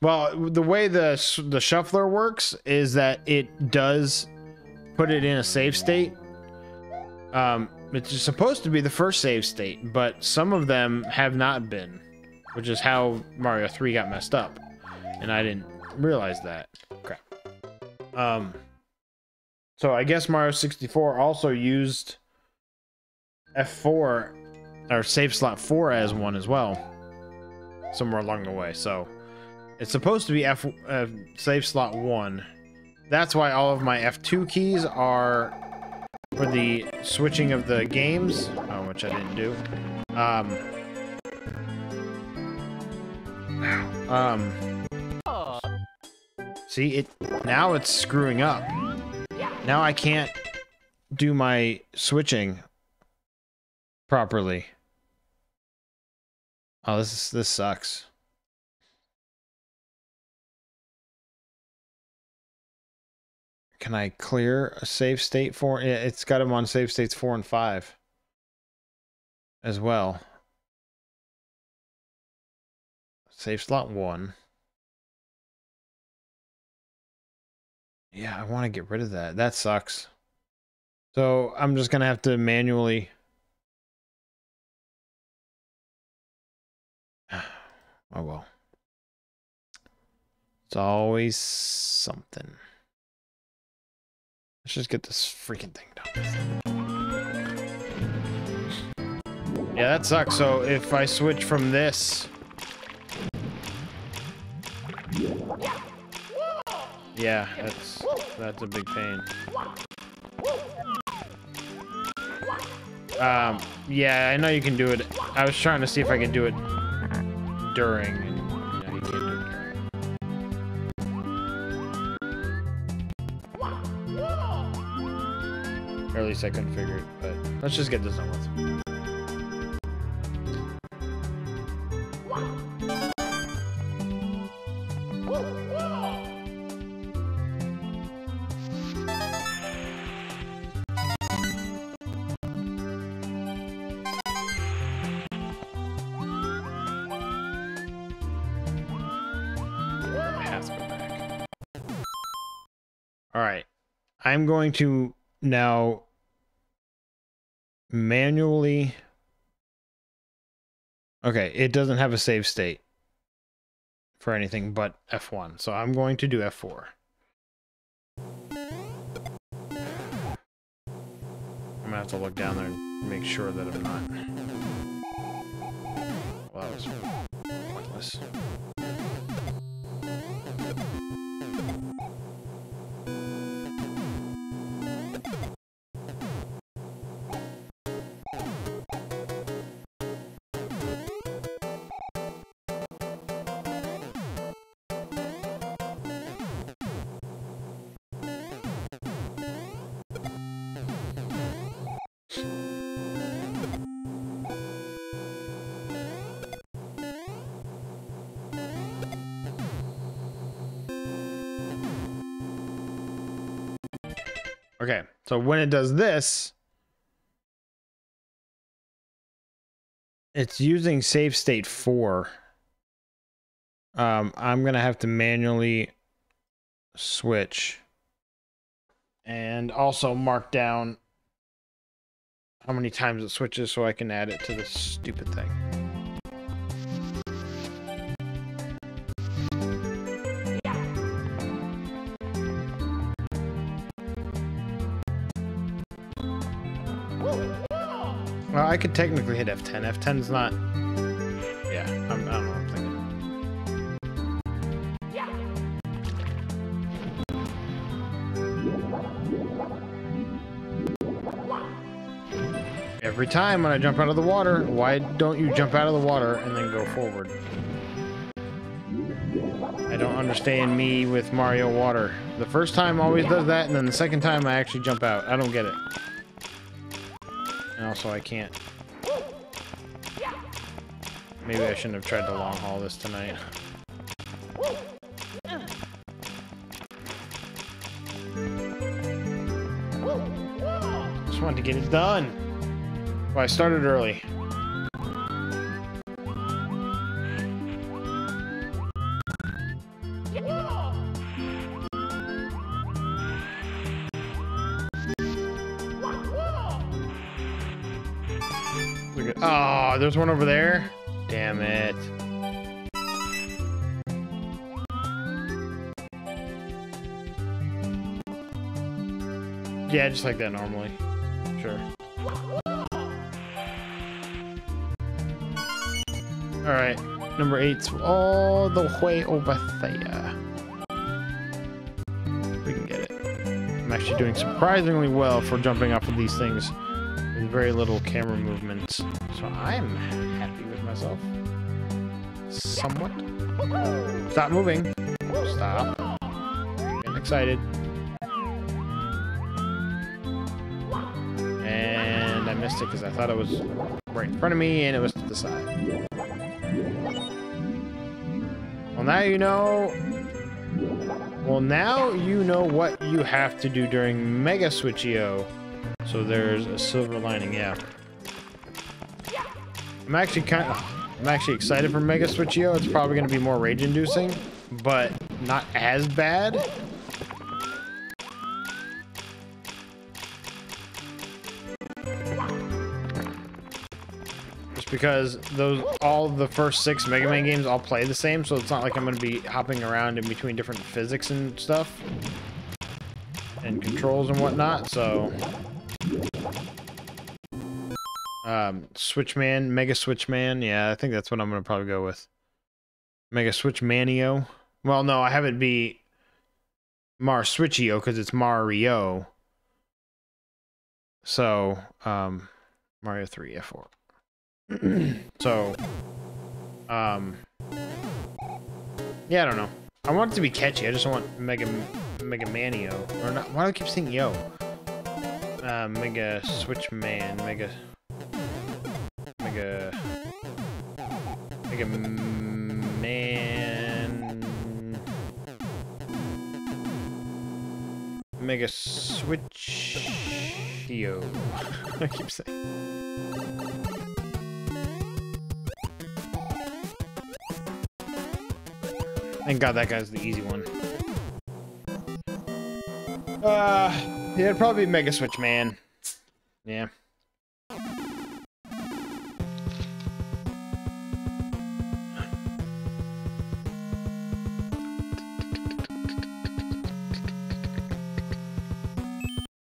Well, the way the shuffler works is that it does put it in a save state. It's supposed to be the first save state, but some of them have not been, which is how Mario 3 got messed up, and I didn't realize that. Crap. So I guess Mario 64 also used F4 or save slot 4 as one as well, somewhere along the way. So it's supposed to be save slot 1. That's why all of my F2 keys are for the switching of the games, which I didn't do. See, now it's screwing up. Now I can't do my switching properly. Oh, this sucks. Can I clear a save state for it's got them on save states 4 and 5 as well. Save slot 1. Yeah, I want to get rid of that. That sucks. So I'm just going to have to manually. Oh, well. It's always something. Let's just get this freaking thing done. Yeah, that sucks. So if I switch from this. Yeah, that's a big pain. Yeah, I know you can do it. I was trying to see if I could do it during. And, you know, you can't do it. Or at least I couldn't figure it, but let's just get this done with. I have to go back. All right, I'm going to now manually. Okay, it doesn't have a save state for anything but F1, so I'm going to do F4. I'm gonna have to look down there and make sure that I'm not. Well, that was pointless. Okay, so when it does this, it's using save state 4. I'm going to have to manually switch and also mark down how many times it switches so I can add it to this stupid thing. I could technically hit F10. F10's not. Yeah, I don't know what I'm thinking. Yeah. Every time when I jump out of the water, why don't you jump out of the water and then go forward? I don't understand me with Mario Water. The first time always does that, and then the second time I actually jump out. I don't get it. And also I can't. Maybe I shouldn't have tried to long haul this tonight. Just wanted to get it done. Well, I started early. Oh, there's one over there? Damn it. Yeah, just like that normally. Sure. Alright, number 8's all the way over there. We can get it. I'm actually doing surprisingly well for jumping off of these things with very little camera movements. So I'm happy with myself. Somewhat. Stop moving. Stop. Getting excited. And I missed it because I thought it was right in front of me and it was to the side. Well, now you know... Well, now you know what you have to do during MarSwitch-io. So there's a silver lining, yeah. I'm actually excited for MarSwitch-io. It's probably going to be more rage-inducing, but not as bad. Because all the first 6 Mega Man games all play the same, so it's not like I'm going to be hopping around in between different physics and stuff and controls and whatnot. So Switchman, Mega Switchman, yeah, I think that's what I'm going to probably go with. Mega Switchmanio. Well, no, I have it be MarSwitch-io because it's Mario. So Mario 3, F4. So, yeah, I don't know. I want it to be catchy. I just don't want Mega Manio, or not. Why do I keep saying yo? Mega Switchman, Mega Switch-io. I keep saying. Thank God that guy's the easy one. Yeah, it'd probably be Mega Switch Man. Yeah.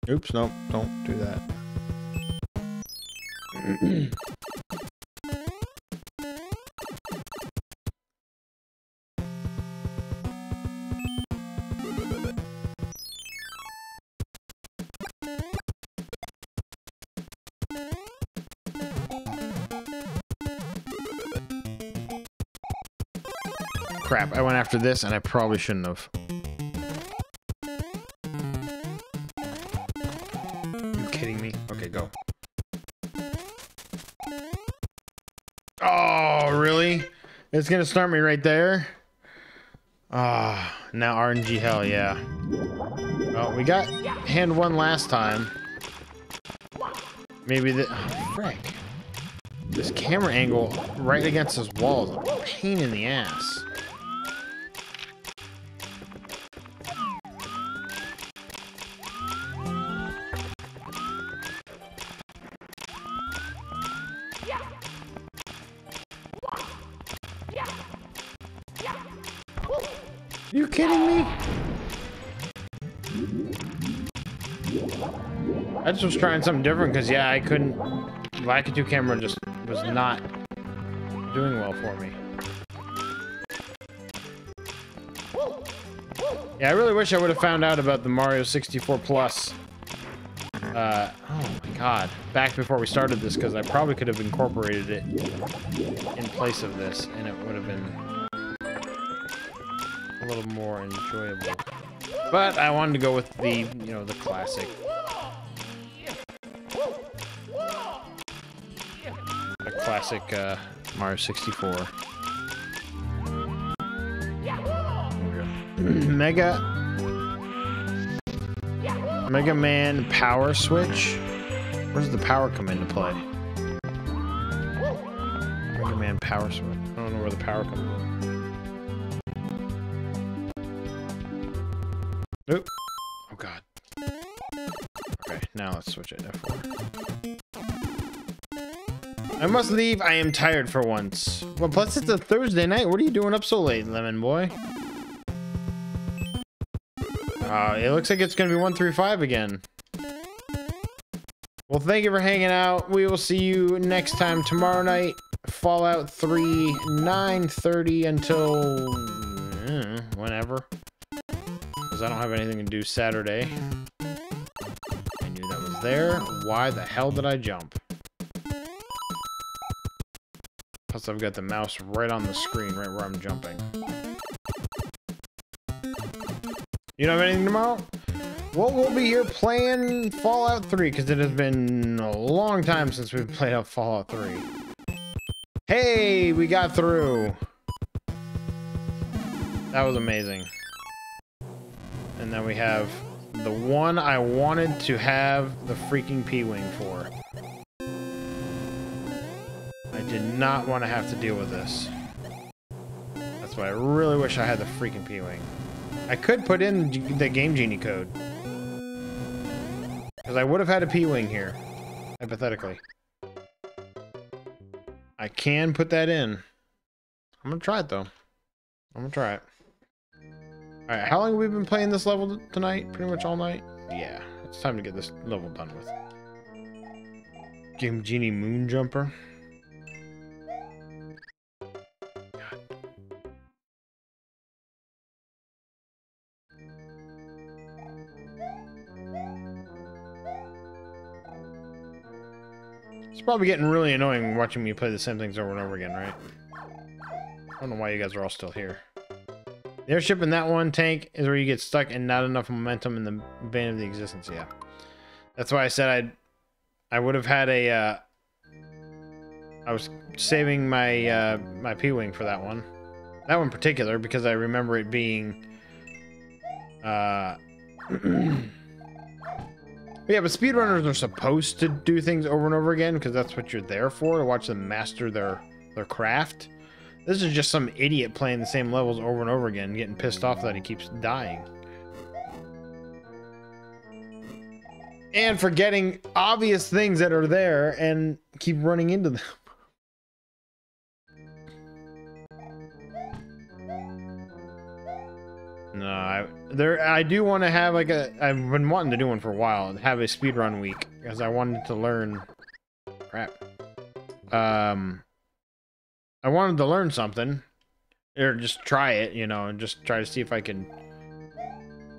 Oops, no, don't do that. Crap, I went after this and I probably shouldn't have. You kidding me? Okay, go. Oh, really? It's gonna start me right there? Ah, now RNG hell, yeah. Oh, we got hand one last time. Maybe the... Oh, frick. This camera angle right against this wall is a pain in the ass. You kidding me? I just was trying something different because, yeah, I couldn't. Lakitu camera just was not doing well for me. Yeah, I really wish I would have found out about the Mario 64 Plus. Oh my God! Back before we started this, because I probably could have incorporated it in place of this, and it would have been a little more enjoyable. But I wanted to go with the, you know, the classic. The classic Mario 64. Mega Man power switch? Where does the power come into play? Mega Man power switch. I don't know where the power comes from. Oop. Oh God. Okay, now let's switch it to F4. I must leave. I am tired for once. Well, plus it's a Thursday night. What are you doing up so late, Lemon Boy? It looks like it's gonna be 135 again. Well, thank you for hanging out. We will see you next time tomorrow night. Fallout 3, 9:30 until whenever. Because I don't have anything to do Saturday. I knew that was there. Why the hell did I jump? Plus, I've got the mouse right on the screen, right where I'm jumping. You don't have anything tomorrow? Well, we'll be here playing Fallout 3, because it has been a long time since we've played out Fallout 3. Hey, we got through. That was amazing. And then we have the one I wanted to have the freaking P-Wing for. I did not want to have to deal with this. That's why I really wish I had the freaking P-Wing. I could put in the Game Genie code. Because I would have had a P-Wing here, hypothetically. I can put that in. I'm going to try it, though. I'm going to try it. Alright, how long have we been playing this level tonight? Pretty much all night? Yeah, it's time to get this level done with. Game Genie Moon Jumper. It's probably getting really annoying watching me play the same things over and over again, right? I don't know why you guys are all still here. The airship in that one tank is where you get stuck and not enough momentum in the vein of the existence, yeah. That's why I said I would have had a, I was saving my, my P-Wing for that one. That one in particular, because I remember it being, But yeah, but speedrunners are supposed to do things over and over again because that's what you're there for, to watch them master their craft. This is just some idiot playing the same levels over and over again, getting pissed off that he keeps dying. And forgetting obvious things that are there and keep running into them. No, I do want to have like a, I've been wanting to do one for a while, have a speedrun week, because I wanted to learn, crap, I wanted to learn something, or just try it, you know, and just try to see if I can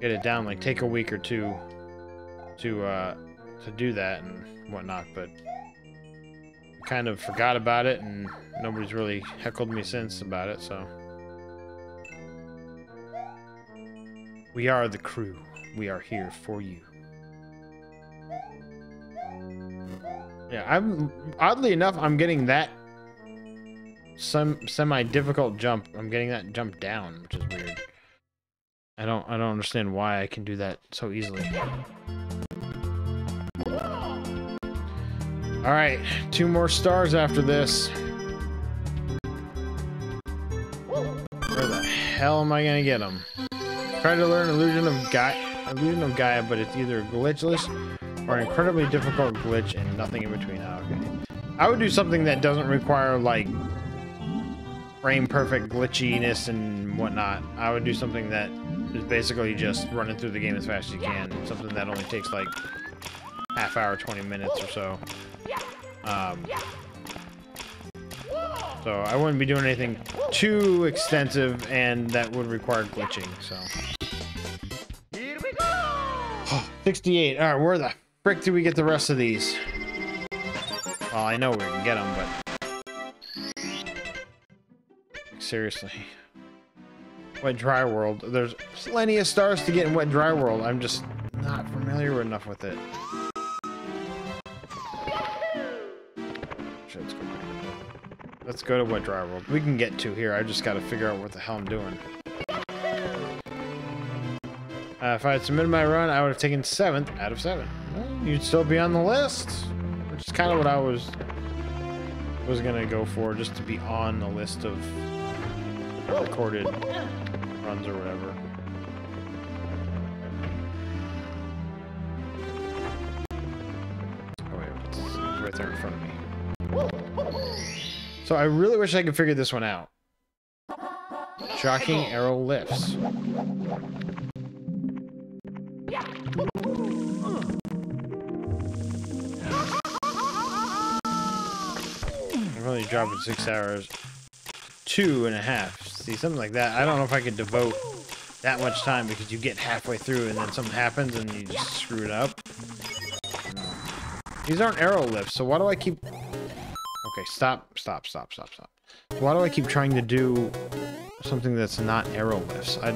get it down, like take a week or two to do that and whatnot, but I kind of forgot about it, and nobody's really heckled me since about it, so. We are the crew. We are here for you. Yeah, I'm oddly enough, I'm getting that some semi-difficult jump. I'm getting that jump down, which is weird. I don't understand why I can do that so easily. All right, 2 more stars after this. Where the hell am I gonna get them? Try to learn Illusion of Gaia, but it's either glitchless or an incredibly difficult glitch and nothing in between. Oh, okay. I would do something that doesn't require like frame perfect glitchiness and whatnot. I would do something that is basically just running through the game as fast as you can. Something that only takes like half hour, 20 minutes or so. So I wouldn't be doing anything too extensive and that would require glitching, so. Here we go! Oh, 68. Alright, where the frick do we get the rest of these? Well, I know we can get them, but... Seriously. Wet Dry World. There's plenty of stars to get in Wet Dry World. I'm just not familiar enough with it. Let's go to Wet Dry World. We can get to here. I just got to figure out what the hell I'm doing. If I had submitted my run, I would have taken 7th out of 7. Well, you'd still be on the list, which is kind of what I was going to go for, just to be on the list of recorded runs or whatever. Oh, wait, it's right there in front of me. So I really wish I could figure this one out. Shocking arrow lifts. I'm only dropping 6 hours. 2.5. See, something like that. I don't know if I could devote that much time because you get halfway through and then something happens and you just screw it up. These aren't arrow lifts, so why do I keep... Okay, stop. Why do I keep trying to do something that's not arrow lifts? I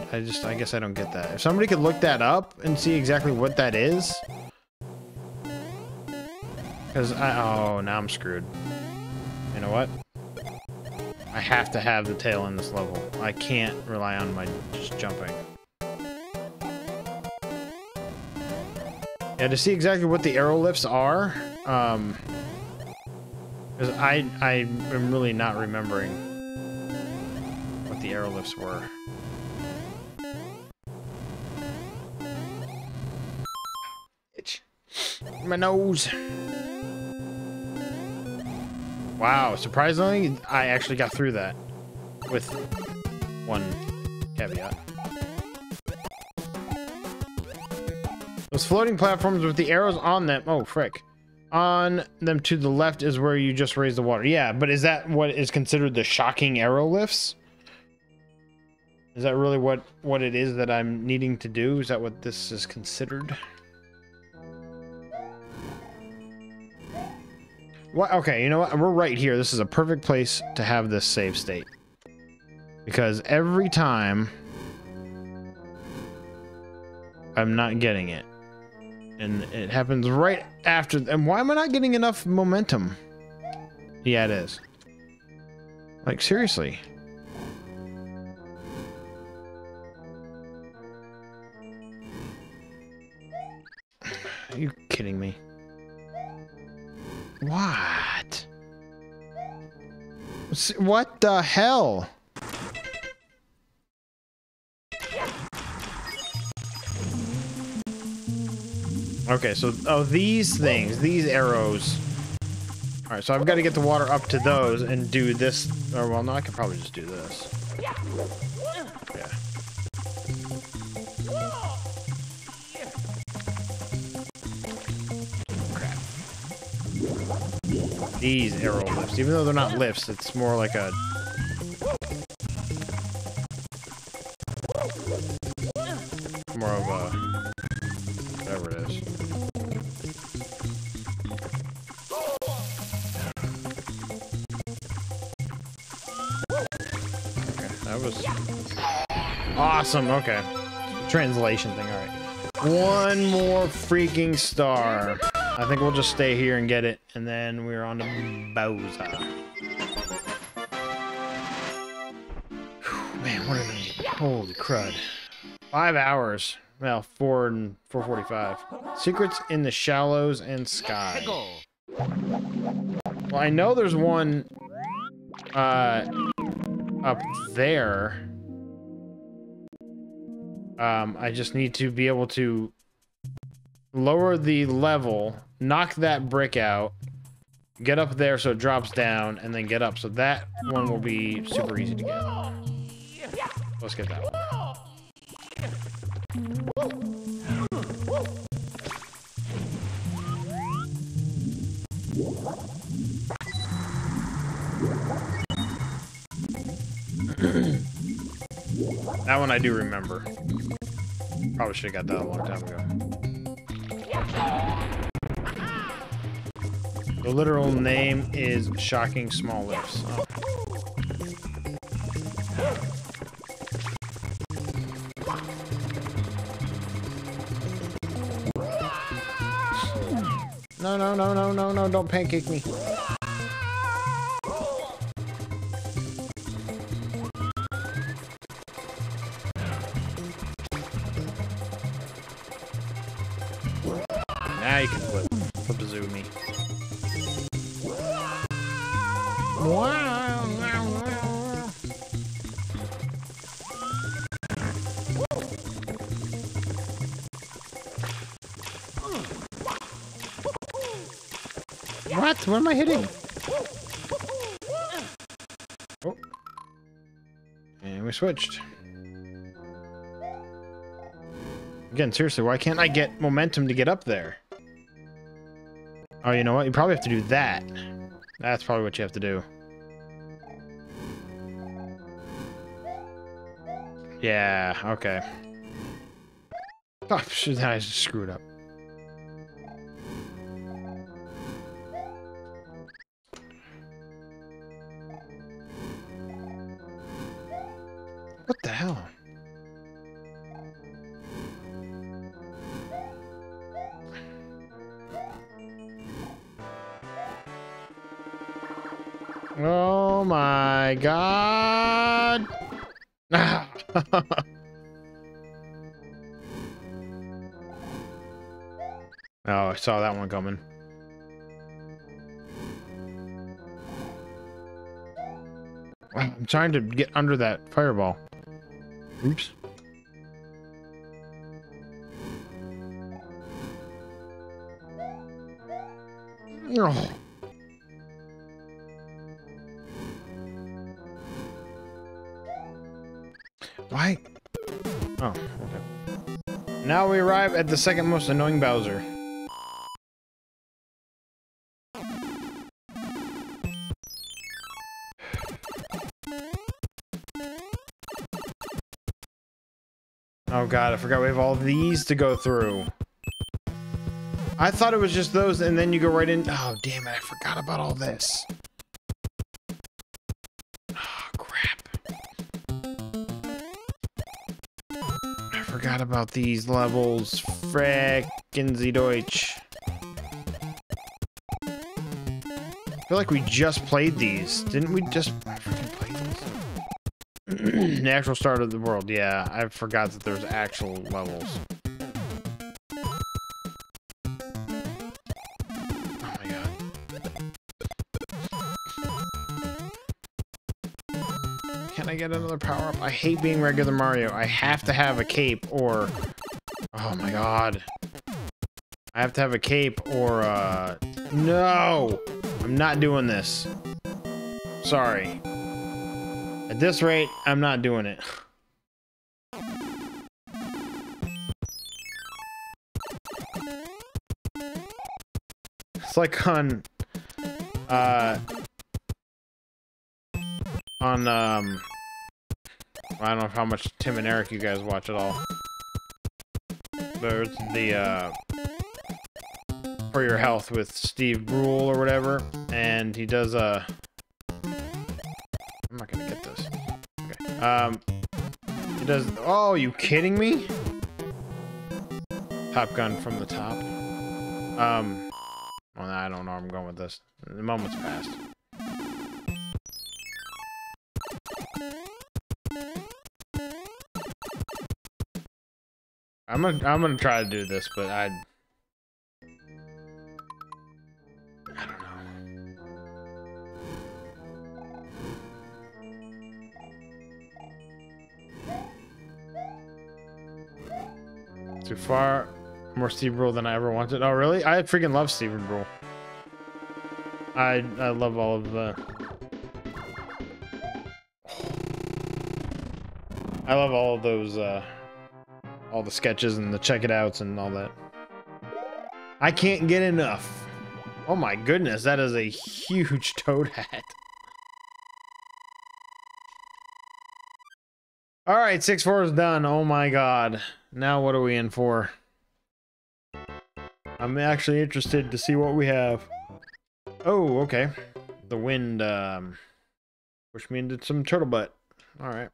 guess I don't get that. If somebody could look that up and see exactly what that is. Because oh, now I'm screwed. You know what? I have to have the tail in this level. I can't rely on my just jumping. Yeah, to see exactly what the arrow lifts are, because I am really not remembering what the arrow lifts were. Itch. My nose. Wow, surprisingly, I actually got through that with one caveat. Those floating platforms with the arrows on them, oh frick, on them to the left is where you just raise the water. Yeah, but is that what is considered the shocking arrow lifts? Is that really what it is that I'm needing to do? Is that what this is considered? What? Okay, you know what? We're right here. This is a perfect place to have this save state. Because every time... I'm not getting it. And it happens right after... And why am I not getting enough momentum? Yeah, it is. Like, seriously. Are you kidding me? What? What the hell? Okay, so oh, these things, these arrows. All right, so I've got to get the water up to those and do this. Or well, no, I could probably just do this. Yeah. These arrow lifts, even though they're not lifts, it's more like a... more of a... whatever it is. Okay, that was... awesome, okay. Translation thing, alright. One more freaking star. I think we'll just stay here and get it, and then we're on to Bowser. Whew, man, what a minute. Holy crud. 5 hours. Well, 4 and 4:45. Secrets in the Shallows and Sky. Well, I know there's one up there. I just need to be able to lower the level, knock that brick out, get up there so it drops down, and then get up. So that one will be super easy to get. Let's get that one. That one I do remember. Probably should have got that a long time ago. The literal name is Shocking Small Lifts. Oh. No, don't pancake me. Now you can flip a zoo me. What? What am I hitting? And we switched. Again, seriously, why can't I get momentum to get up there? Oh, you know what? You probably have to do that. That's probably what you have to do. Yeah, okay. Oh, shit, I just screwed up. What the hell? Oh my god! Ah! Oh, I saw that one coming. I'm trying to get under that fireball. Oops. Oh. Why? Oh, okay. Now we arrive at the second most annoying Bowser. Oh god, I forgot we have all these to go through. I thought it was just those and then you go right in. Oh damn it, I forgot about all this. Oh crap. I forgot about these levels. Frickin' Zdeutsch. I feel like we just played these. Didn't we just the actual start of the world, yeah. I forgot that there's actual levels. Oh my god. Can I get another power-up? I hate being regular Mario. I have to have a cape or... Oh my god. I have to have a cape or, No! I'm not doing this. Sorry. At this rate, I'm not doing it. It's like I don't know how much Tim and Eric you guys watch at all. There's the, For Your Health with Steve Brule or whatever, and he does, I'm not gonna get this. Okay. It does. Oh, are you kidding me? Top gun from the top. Well, I don't know where I'm going with this. The moment's passed. I'm gonna try to do this, but I don't know. Too far, more Steve Brule than I ever wanted. Oh really? I freaking love Steve Brule. I love all of the. I love all of those, all the sketches and the check it outs and all that. I can't get enough. Oh my goodness, that is a huge toad hat. All right, 6-4 is done. Oh my god. Now what are we in for? I'm actually interested to see what we have. Oh, okay. The wind pushed me into some turtle butt. Alright.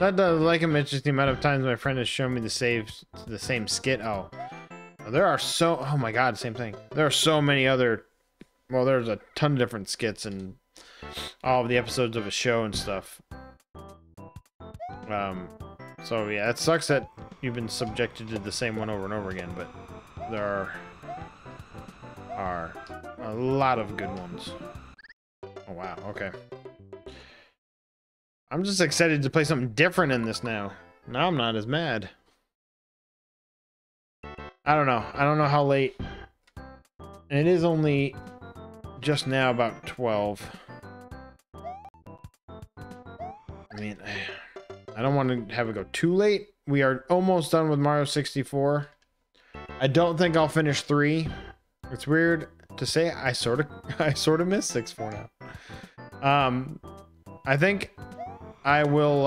That does like him, it's just the amount of times my friend has shown me the same skit. Oh. There are so oh my god, same thing. There are so many other well, there's a ton of different skits and all of the episodes of a show and stuff. So yeah, it sucks that you've been subjected to the same one over and over again, but there are a lot of good ones. Oh wow, okay. I'm just excited to play something different in this now. Now I'm not as mad. I don't know. I don't know how late. And it is only just now about 12. I mean, I don't want to have it go too late. We are almost done with Mario 64. I don't think I'll finish 3. It's weird to say. I sort of miss 64 now. I think I will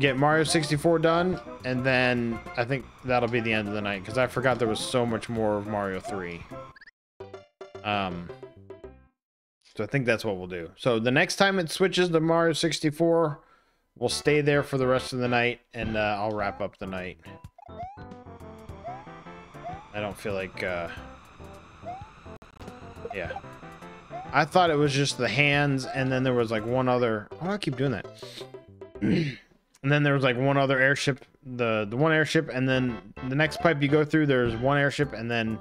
get Mario 64 done, and then I think that'll be the end of the night, because I forgot there was so much more of Mario 3. So I think that's what we'll do. So the next time it switches to Mario 64, we'll stay there for the rest of the night, and I'll wrap up the night. I don't feel like, yeah. I thought it was just the hands, and then there was like one other, oh, I keep doing that. And then there was like one other airship, the one airship, and then the next pipe you go through, there's one airship, and then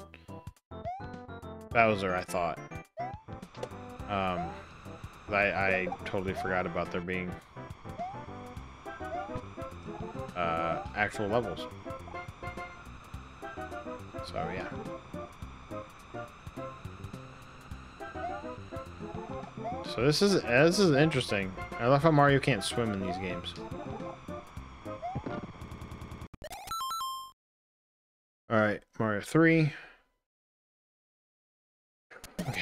Bowser, I thought. I totally forgot about there being actual levels. So, yeah. So this is interesting. I love how Mario can't swim in these games. All right, Mario 3. Okay.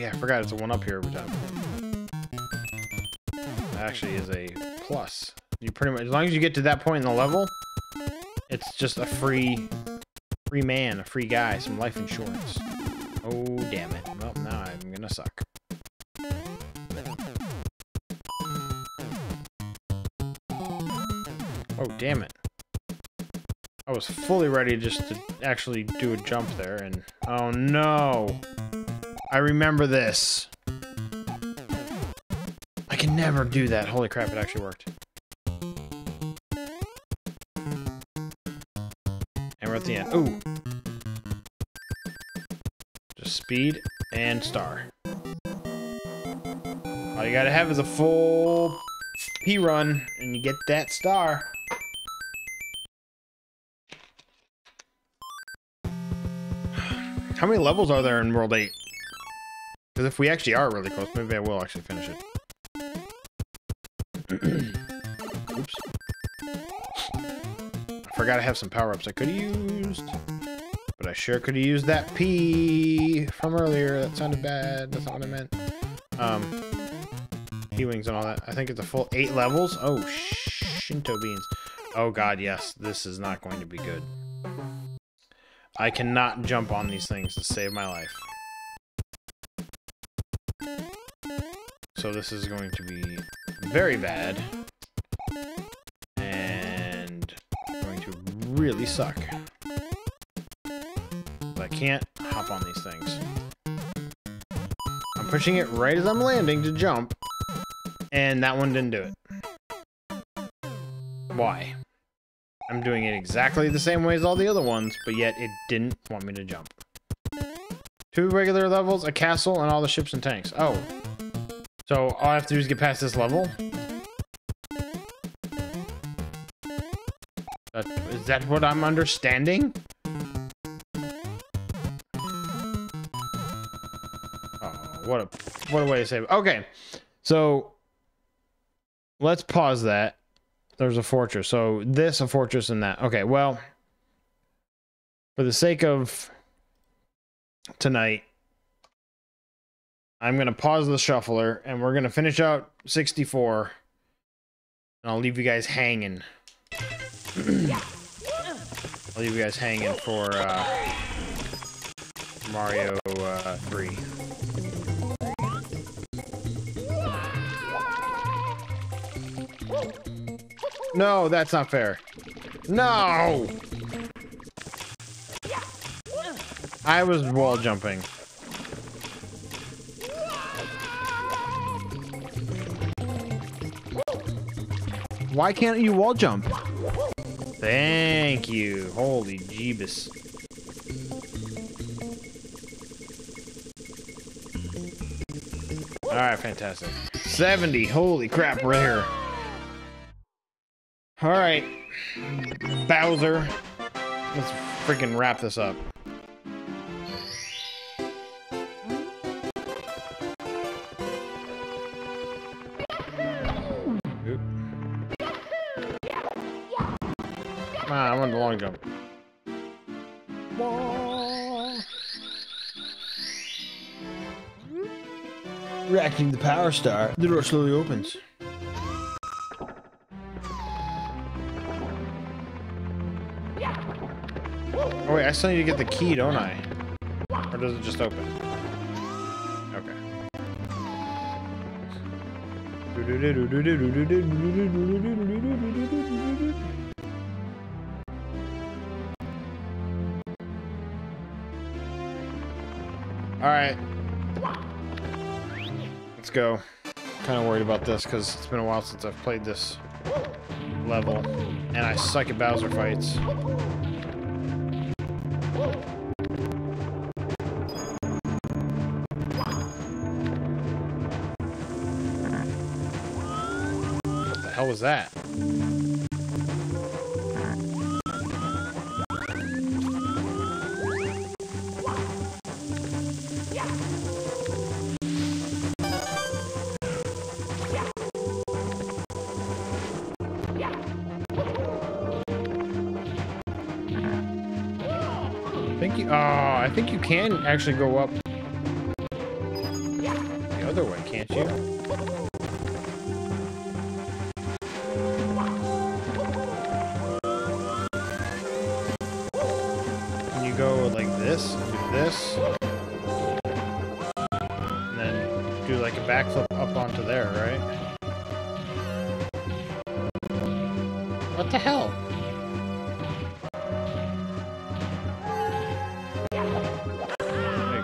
Yeah, I forgot it's a one up here every time. That actually is a plus. You pretty much, as long as you get to that point in the level, it's just a free man, a free guy, some life insurance. Oh, damn it. Well, now I'm gonna suck. Oh, damn it. I was fully ready just to actually do a jump there, and oh no! I remember this. I can never do that. Holy crap, it actually worked. And we're at the end. Ooh. Just speed and star. All you gotta have is a full P run, and you get that star. How many levels are there in World 8? Because if we actually are really close, maybe I will actually finish it. Oops. I forgot I have some power-ups I could have used. But I sure could have used that P from earlier. That sounded bad. That's not what I meant. P-Wings and all that. I think it's a full 8 levels. Oh, Shinto beans. Oh, God, yes. This is not going to be good. I cannot jump on these things to save my life. So this is going to be very bad, and going to really suck. But I can't hop on these things. I'm pushing it right as I'm landing to jump, and that one didn't do it. Why? I'm doing it exactly the same way as all the other ones, but yet it didn't want me to jump. 2 regular levels, a castle, and all the ships and tanks. Oh. So, all I have to do is get past this level? Is that what I'm understanding? Oh, what a way to say it. Okay, so let's pause that. There's a fortress. So, this, a fortress, and that. Okay, well, for the sake of tonight, I'm going to pause the shuffler, and we're going to finish out 64, and I'll leave you guys hanging. I'll leave you guys hanging for Mario 3. No, that's not fair. No! I was wall jumping. Why can't you wall jump? Thank you. Holy jeebus. Alright, fantastic. 70. Holy crap, we're here. Alright. Bowser. Let's freaking wrap this up. Ah, I want the long jump. Reacting the power star, the door slowly opens. Oh wait, I still need to get the key, don't I? Or does it just open? Okay. Alright. Let's go. I'm kind of worried about this because it's been a while since I've played this level. And I suck at Bowser fights. What was that? Thank you. Oh, I think you can actually go up the other way, can't you? This and then do like a backflip up onto there, right? What the hell? There you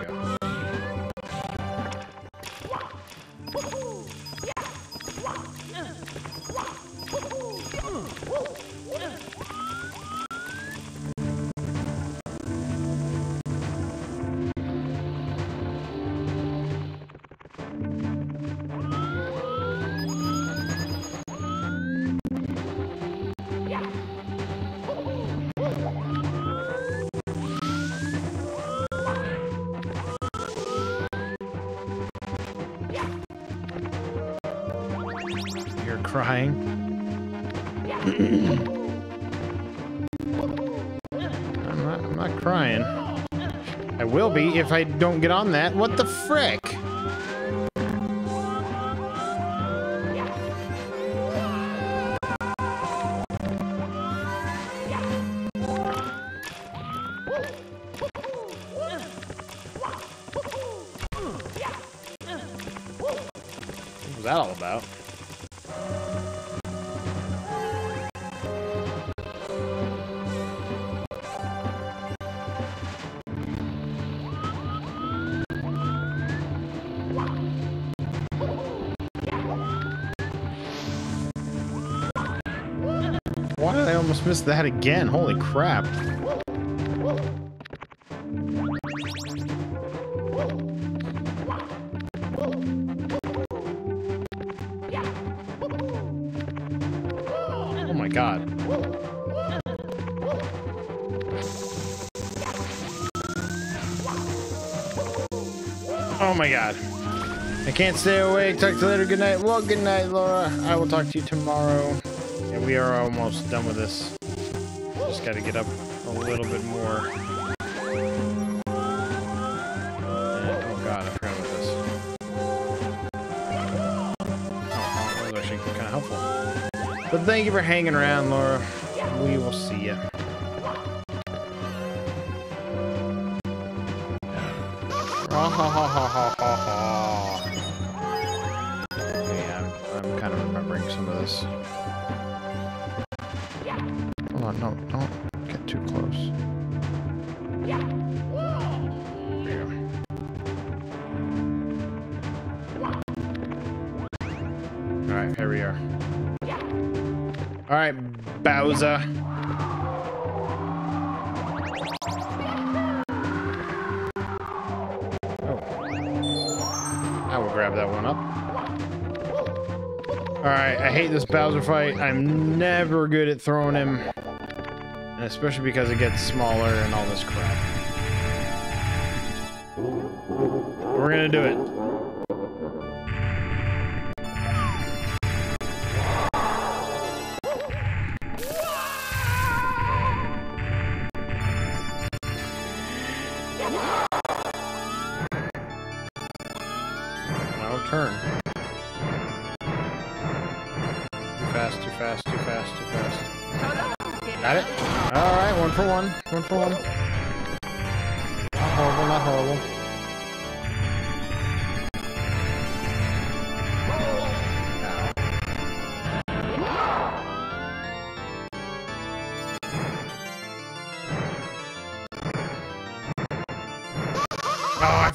go. Crying. I'm not crying. I will be if I don't get on that. What the frick? What was that all about? Why did I almost miss that again? Holy crap. Oh my god. Oh my god. I can't stay awake. Talk to you later. Good night. Well, good night, Laura. I will talk to you tomorrow. We are almost done with this. Just gotta get up a little bit more. And, oh god, I forgot about this. Oh, that was actually kind of helpful. But thank you for hanging around, Laura. We will see ya. Ha ha ha ha ha ha ha. Yeah, I'm kind of remembering some of this. Oh, no, don't get too close. Yeah. There you go. Alright, here we are. Yeah. All right, Bowser. Oh. I will grab that one up. All right, I hate this Bowser fight. I'm never good at throwing him. And especially because it gets smaller and all this crap. We're gonna do it.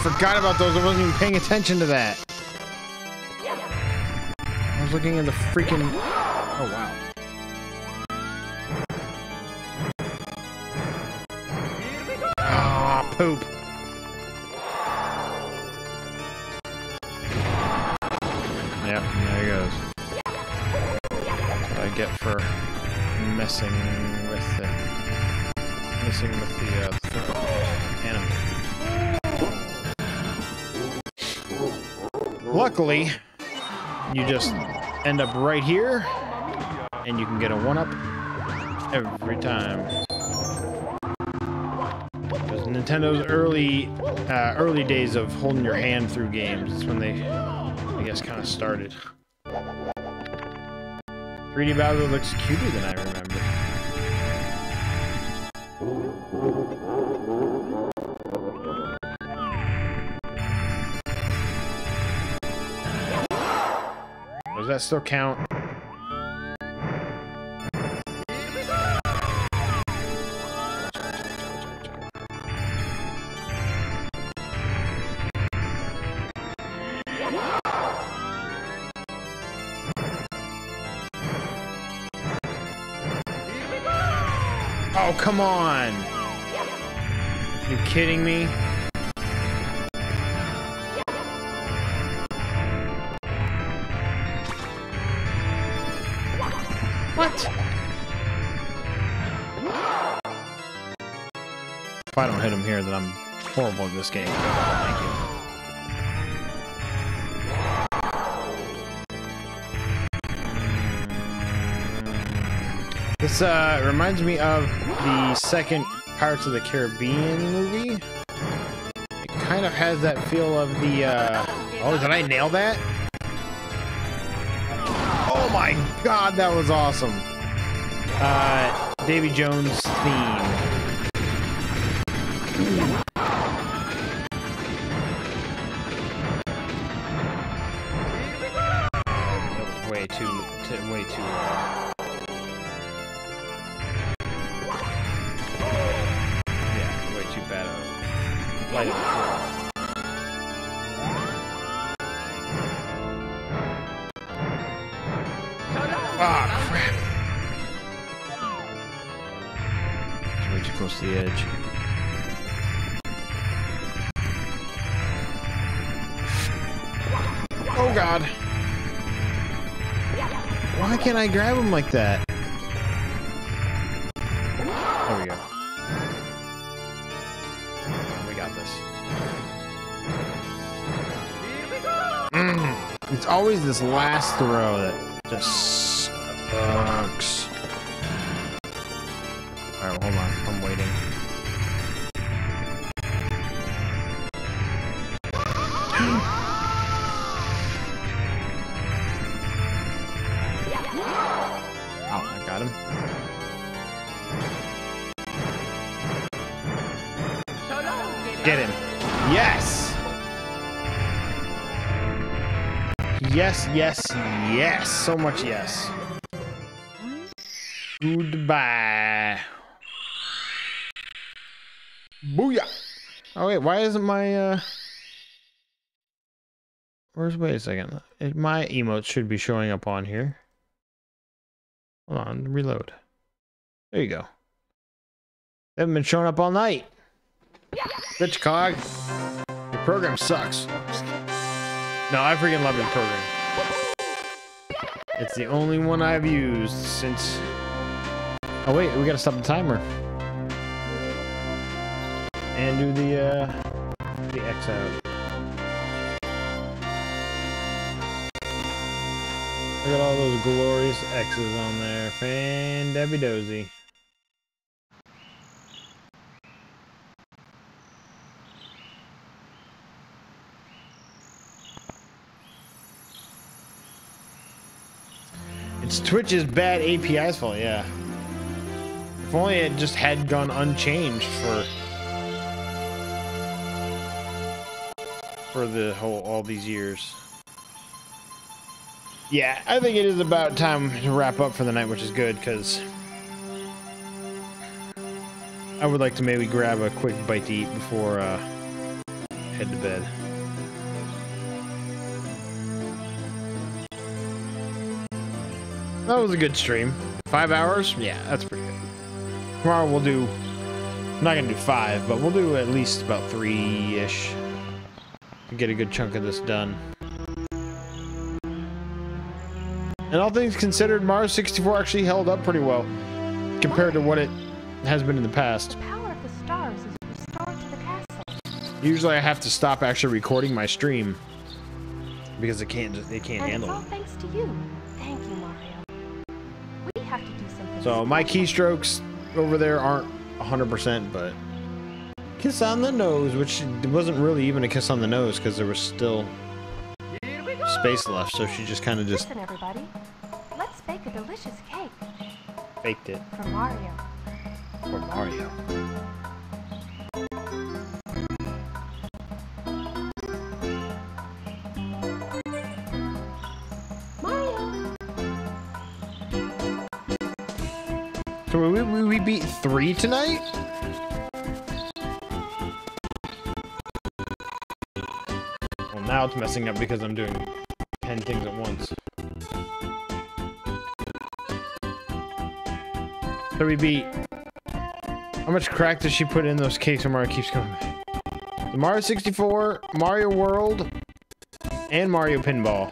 Forgot about those. I wasn't even paying attention to that. I was looking at the freaking... Oh, wow. Ah, poop. Yep, there he goes. That's what I get for messing with it. Messing with the animal. Luckily, you just end up right here, and you can get a 1-up every time. Because Nintendo's early days of holding your hand through games, that's when they, I guess, kind of started. 3D Bowser looks cuter than I remember. That still count. Oh, come on. You kidding me? What? If I don't hit him here, then I'm horrible at this game. Thank you. This reminds me of the second Pirates of the Caribbean movie. It kind of has that feel of the... Oh, did I nail that? Oh my god, that was awesome. Davy Jones theme. That was way too yeah, way too bad of lighting. Across the edge. Oh god. Why can't I grab him like that? There we go. We got this. It's always this last throw that just sucks. Alright, well, hold on. I'm waiting. Oh, I got him. Get him. Yes! Yes, yes, yes. So much yes. Goodbye. Booyah! Oh wait, why isn't my wait a second. My emotes should be showing up on here. Hold on, reload. There you go. They haven't been showing up all night. Bitch cog. Your program sucks. No, I freaking love your program. It's the only one I've used since... Oh wait, we gotta stop the timer. And do the X out. Look at all those glorious X's on there. Fan Debbie Dozy. It's Twitch's bad API's fault, yeah. If only it just had gone unchanged for the whole all these years. Yeah, I think it is about time to wrap up for the night, which is good, because I would like to maybe grab a quick bite to eat before head to bed. That was a good stream. 5 hours? Yeah, that's pretty good. Tomorrow we'll do... I'm not going to do 5, but we'll do at least about 3-ish. Get a good chunk of this done. And all things considered, Mario 64 actually held up pretty well compared to what it has been in the past. The power of the stars is restored to the castle. Usually I have to stop actually recording my stream because it can't handle it. All thanks to you. Thank you, Mario. We have to do something. So my keystrokes over there aren't 100%, but kiss on the nose, which wasn't really even a kiss on the nose because there was still space left, so she just kind of just... Listen, everybody. Let's bake a delicious cake. Baked it. For Mario. For Mario. Mario! So we beat 3 tonight? Well, now it's messing up because I'm doing... 10 things at once. So we beat. How much crack does she put in those cakes when Mario keeps coming back? The Mario 64, Mario World, and Mario Pinball.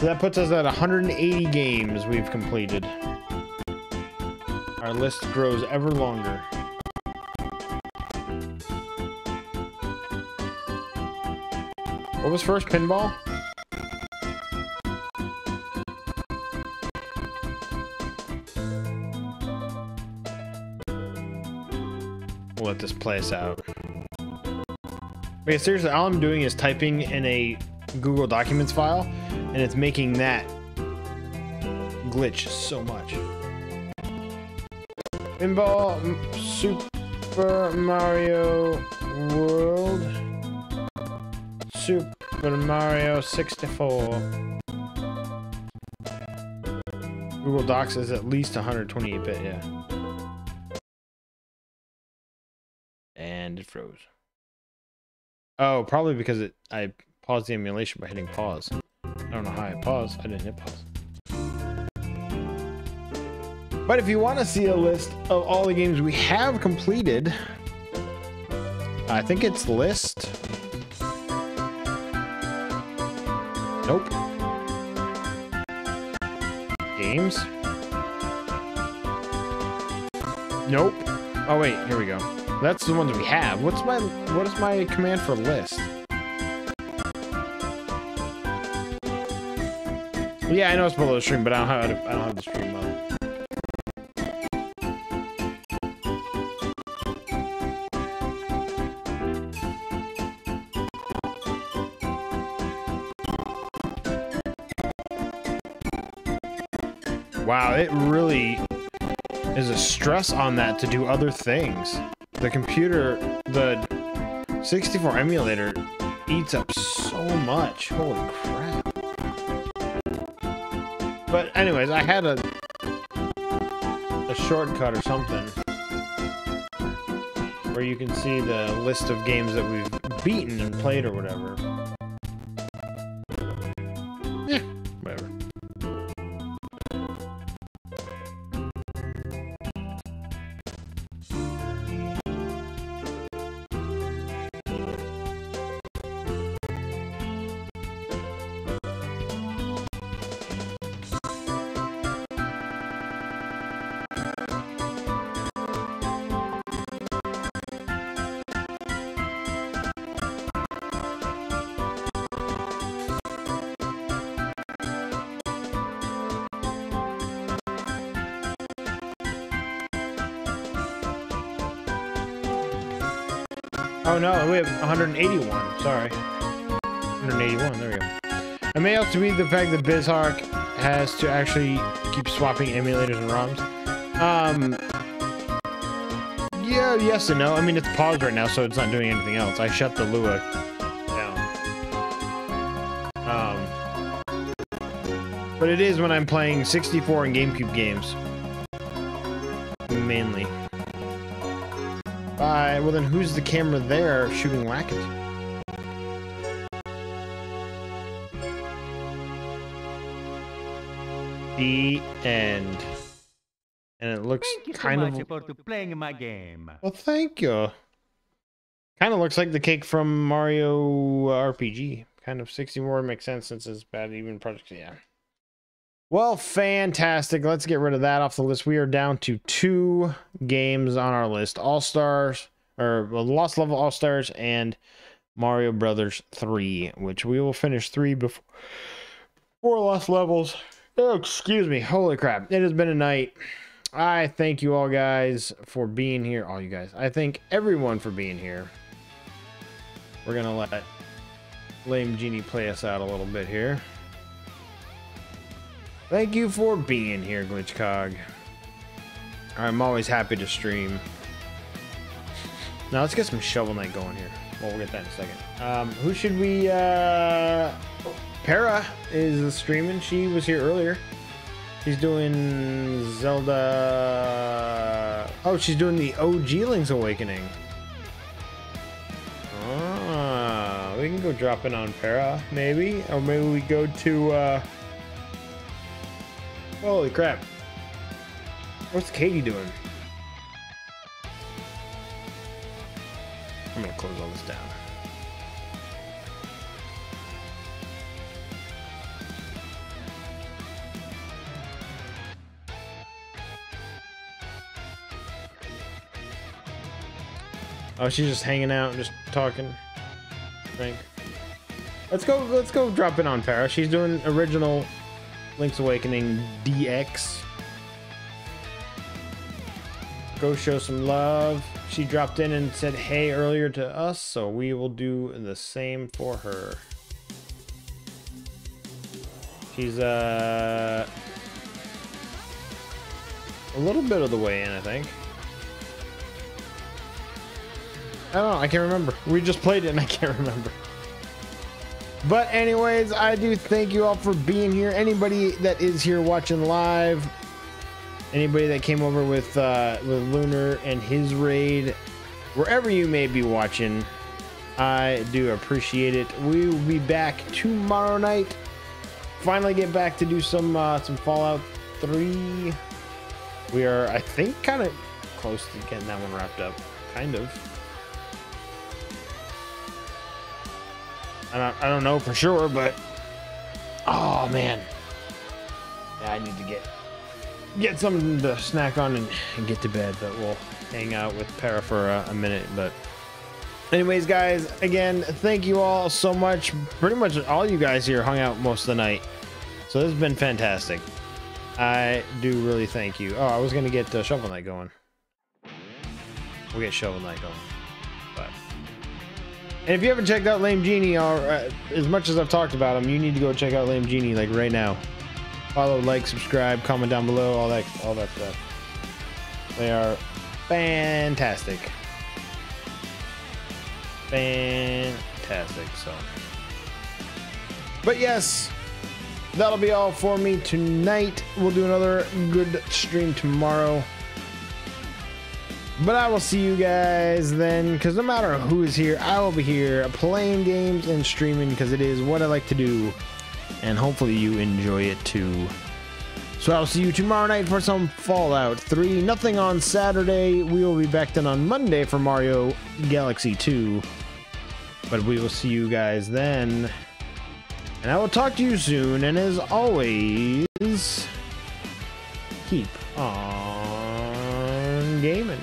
So that puts us at 180 games we've completed. Our list grows ever longer. What was first? Pinball? Let this play us out. Wait, seriously, all I'm doing is typing in a Google Documents file, and it's making that glitch so much. Pinball, Super Mario World, Super Mario 64. Google Docs is at least 128-bit, yeah. And it froze. Oh, probably because I paused the emulation by hitting pause. I don't know how I paused. I didn't hit pause. But if you want to see a list of all the games we have completed, I think it's list. Nope. Games. Nope. Oh wait, here we go. That's the ones we have. What is my command for list? Yeah, I know it's below the stream, but I don't have the stream mode. Wow, it really is a stress on that to do other things. The computer, the 64 emulator eats up so much. Holy crap. But anyways, I had a shortcut or something where you can see the list of games that we've beaten and played or whatever. Yeah, whatever. Oh no, we have 181. Sorry. 181, there we go. I may have to be the fact that BizHawk has to actually keep swapping emulators and ROMs. Yeah, yes and no. I mean, it's paused right now, so it's not doing anything else. I shut the Lua down. But it is when I'm playing 64 and GameCube games. Mainly. Well then who's the camera there shooting Lakitu? The end. And it looks kind of... Thank you so much for playing my game. Well, thank you. Kind of looks like the cake from Mario RPG. Kind of 60 more makes sense since it's bad even project. Yeah. Well, fantastic. Let's get rid of that off the list. We are down to 2 games on our list. All-Stars, or well, Lost Level All-Stars and Mario Brothers 3, which we will finish 3 before 4 Lost Levels. Oh, excuse me. Holy crap. It has been a night. I thank you all guys for being here. All you guys. I thank everyone for being here. We're going to let LameGenie play us out a little bit here. Thank you for being here, GlitchCog. I'm always happy to stream. Now, let's get some Shovel Knight going here. Well, we'll get that in a second. Who should we... Para is streaming. She was here earlier. She's doing Zelda. Oh, she's doing the OG Link's Awakening. Ah, we can go drop in on Para, maybe. Or maybe we go to... Holy crap. What's Katie doing? I'm going to close all this down. Oh, she's just hanging out and just talking, I think. Let's go drop in on Para. She's doing original Link's Awakening DX. Go show some love. She dropped in and said hey earlier to us, so we will do the same for her. She's a little bit of the way in, I think. I don't know, I can't remember. We just played it and I can't remember. But anyways, I do thank you all for being here. Anybody that is here watching live, anybody that came over with Lunar and his raid, wherever you may be watching, I do appreciate it. We will be back tomorrow night. Finally get back to do some Fallout 3. We are, I think, kind of close to getting that one wrapped up. Kind of. I don't know for sure, but oh man, yeah, I need to get something to snack on and get to bed. But we'll hang out with Para for a minute. But anyways, guys, again, thank you all so much. Pretty much all you guys here hung out most of the night, so this has been fantastic. I do really thank you. Oh, I was gonna get Shovel Knight going. We'll get Shovel Knight going. And if you haven't checked out LameGenie, as much as I've talked about him, you need to go check out LameGenie like right now. Follow, like, subscribe, comment down below, all that stuff. They are fantastic. Fantastic. So, but yes, that'll be all for me tonight. We'll do another good stream tomorrow. But I will see you guys then, because no matter who is here, I will be here playing games and streaming, because it is what I like to do, and hopefully you enjoy it too. So I'll see you tomorrow night for some Fallout 3. Nothing on Saturday. We will be back then on Monday for Mario Galaxy 2. But we will see you guys then. And I will talk to you soon, and as always, keep on gaming.